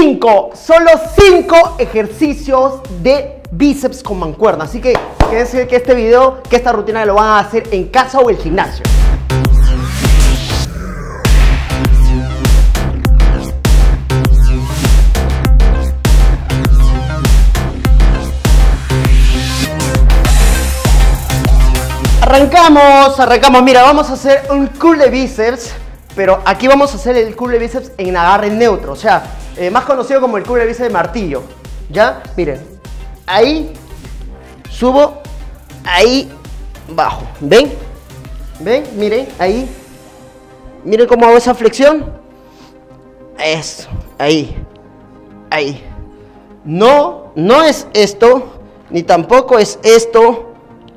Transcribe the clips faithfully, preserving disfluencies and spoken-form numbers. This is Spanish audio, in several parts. cinco, solo cinco ejercicios de bíceps con mancuerna. Así que quédense que este video, que esta rutina lo van a hacer en casa o el gimnasio. Arrancamos, arrancamos. Mira, vamos a hacer un curl de bíceps, pero aquí vamos a hacer el curl de bíceps en agarre neutro, o sea, eh, más conocido como el curl de bíceps de martillo. Ya, miren, ahí subo, ahí bajo. ¿Ven? ¿Ven? Miren, ahí. Miren cómo hago esa flexión. Eso, ahí, ahí. No, no es esto, ni tampoco es esto.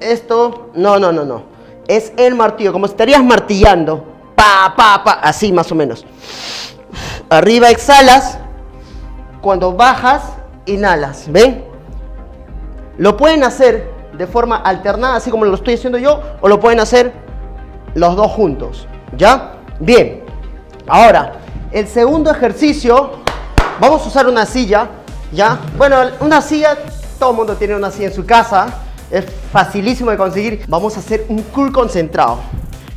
Esto, no, no, no, no. Es el martillo, como si estarías martillando. Pa, pa, pa, así más o menos. Arriba exhalas. Cuando bajas, inhalas, ¿ven? Lo pueden hacer de forma alternada, así como lo estoy haciendo yo, o lo pueden hacer los dos juntos, ¿ya? Bien. Ahora, el segundo ejercicio, vamos a usar una silla, ¿ya? Bueno, una silla, todo el mundo tiene una silla en su casa. Es facilísimo de conseguir. Vamos a hacer un curl concentrado.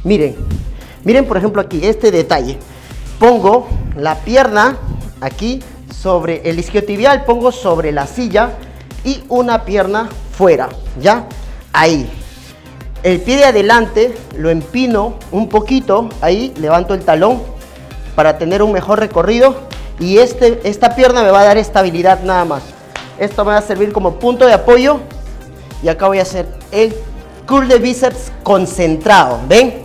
Miren, miren por ejemplo aquí, este detalle. Pongo la pierna aquí sobre el isquiotibial, pongo sobre la silla y una pierna fuera, ¿ya? Ahí. El pie de adelante lo empino un poquito, ahí levanto el talón para tener un mejor recorrido y este, esta pierna me va a dar estabilidad nada más. Esto me va a servir como punto de apoyo. Y acá voy a hacer el curl de bíceps concentrado, ¿ven?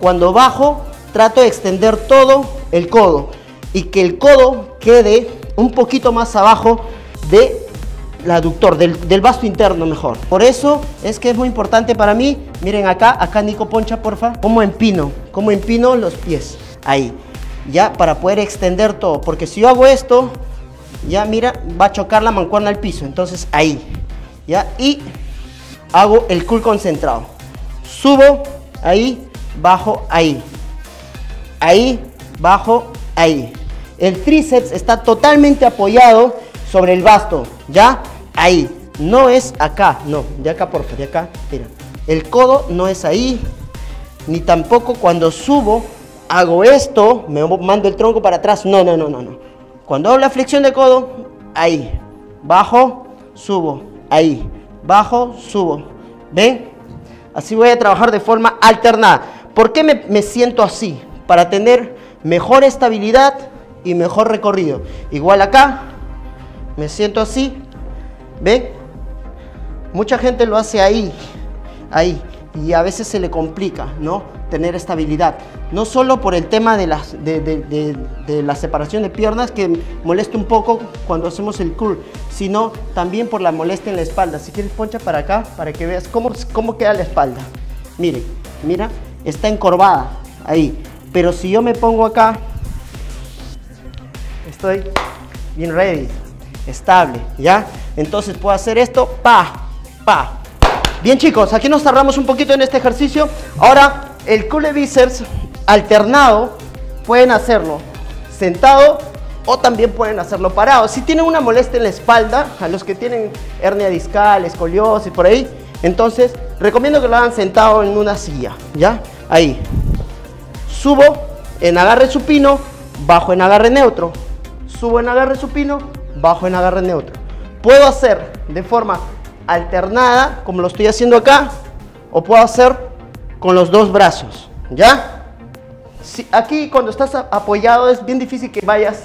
Cuando bajo, trato de extender todo el codo y que el codo quede un poquito más abajo del aductor, del, del vasto interno mejor. Por eso es que es muy importante para mí. Miren acá, acá Nico poncha, porfa. Cómo empino, cómo empino los pies, ahí, ya para poder extender todo. Porque si yo hago esto, ya mira, va a chocar la mancuerna al piso, entonces ahí, ya, y hago el curl concentrado. Subo, ahí, bajo, ahí. Ahí, bajo, ahí. El tríceps está totalmente apoyado sobre el basto, ¿ya? Ahí. No es acá, no. De acá, por favor, de acá. Mira. El codo no es ahí. Ni tampoco cuando subo, hago esto, me mando el tronco para atrás. No, no, no, no, no. Cuando hago la flexión de codo, ahí. Bajo, subo, ahí. Bajo, subo. ¿Ven? Así voy a trabajar de forma alternada. ¿Por qué me, me siento así? Para tener mejor estabilidad y mejor recorrido. Igual acá, me siento así. ¿Ven? Mucha gente lo hace ahí, ahí. Y a veces se le complica, ¿no? Tener estabilidad. No solo por el tema de, las, de, de, de, de la separación de piernas, que molesta un poco cuando hacemos el curl, sino también por la molestia en la espalda. Si quieres, poncha para acá para que veas cómo, cómo queda la espalda. Miren, mira, está encorvada ahí. Pero si yo me pongo acá, estoy bien ready, estable, ¿ya? Entonces puedo hacer esto, pa, pa. Bien chicos, aquí nos tardamos un poquito en este ejercicio. Ahora, el curl de bíceps alternado pueden hacerlo sentado o también pueden hacerlo parado. Si tienen una molestia en la espalda, a los que tienen hernia discal, escoliosis, por ahí, entonces recomiendo que lo hagan sentado en una silla, ¿ya? Ahí. Subo en agarre supino, bajo en agarre neutro. Subo en agarre supino, bajo en agarre neutro. Puedo hacer de forma alternada, como lo estoy haciendo acá, o puedo hacer con los dos brazos, ¿ya? Si, aquí cuando estás apoyado es bien difícil que vayas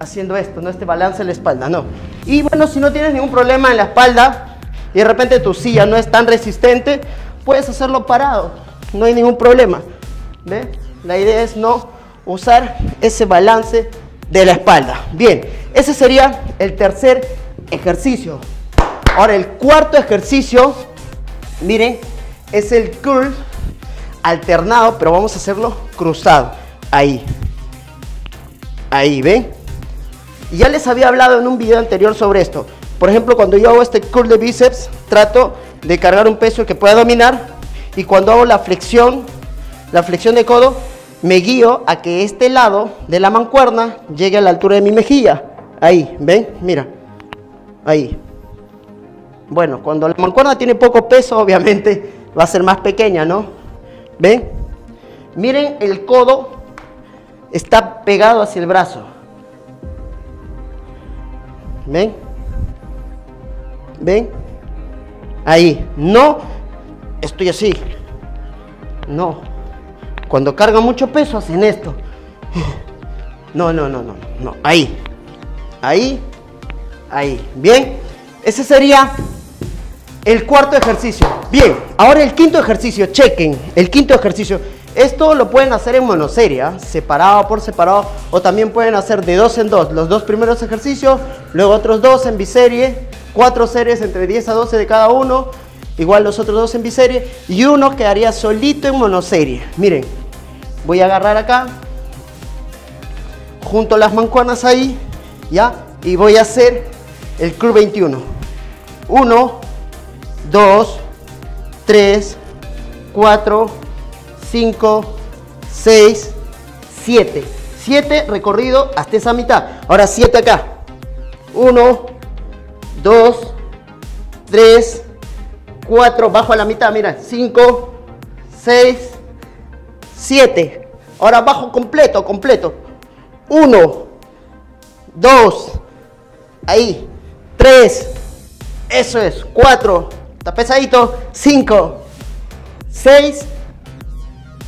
haciendo esto, no este balance en la espalda, no. Y bueno, si no tienes ningún problema en la espalda y de repente tu silla no es tan resistente, puedes hacerlo parado, no hay ningún problema, ¿ve? La idea es no usar ese balance de la espalda. Bien, ese sería el tercer ejercicio. Ahora el cuarto ejercicio, miren, es el curl alternado, pero vamos a hacerlo cruzado. Ahí. Ahí, ¿ven? Y ya les había hablado en un video anterior sobre esto. Por ejemplo, cuando yo hago este curl de bíceps, trato de cargar un peso que pueda dominar. Y cuando hago la flexión, la flexión de codo, me guío a que este lado de la mancuerna llegue a la altura de mi mejilla. Ahí, ¿ven? Mira. Ahí. Bueno, cuando la mancuerna tiene poco peso, obviamente va a ser más pequeña, ¿no? ¿Ven? Miren, el codo está pegado hacia el brazo. ¿Ven? ¿Ven? Ahí. No estoy así. No. Cuando carga mucho peso, hacen esto. No, no, no, no, no. Ahí. Ahí. Ahí. Bien. Ese sería el cuarto ejercicio. Bien. Ahora el quinto ejercicio. Chequen. El quinto ejercicio. Esto lo pueden hacer en monoserie, separado por separado, o también pueden hacer de dos en dos. Los dos primeros ejercicios, luego otros dos en biserie, cuatro series entre diez a doce de cada uno, igual los otros dos en biserie, y uno quedaría solito en monoserie. Miren, voy a agarrar acá, junto las mancuernas ahí, ya, y voy a hacer el club veintiuno. uno, dos, tres, cuatro, cinco, seis, siete. siete recorrido hasta esa mitad. Ahora siete acá. uno, dos, tres, cuatro. Bajo a la mitad, mira. cinco, seis, siete. Ahora bajo completo, completo. uno, dos. Ahí. tres. Eso es. cuatro. Está pesadito. cinco, seis.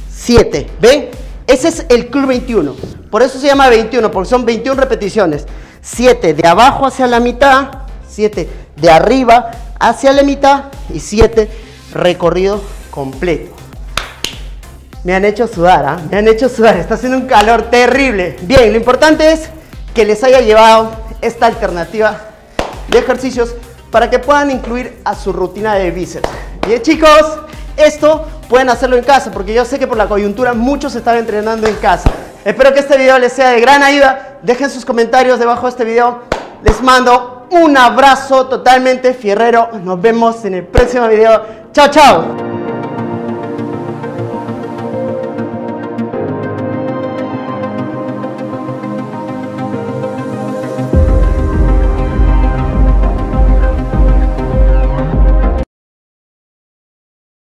siete, ¿ven? Ese es el club veintiuno, por eso se llama veintiuno, porque son veintiuna repeticiones. siete de abajo hacia la mitad, siete de arriba hacia la mitad y siete recorrido completo. Me han hecho sudar, ¿ah? ¿eh? Me han hecho sudar, está haciendo un calor terrible. Bien, lo importante es que les haya llevado esta alternativa de ejercicios para que puedan incluir a su rutina de bíceps. Bien, chicos, esto pueden hacerlo en casa, porque yo sé que por la coyuntura muchos están entrenando en casa. Espero que este video les sea de gran ayuda. Dejen sus comentarios debajo de este video. Les mando un abrazo totalmente fierrero. Nos vemos en el próximo video. Chao, chao.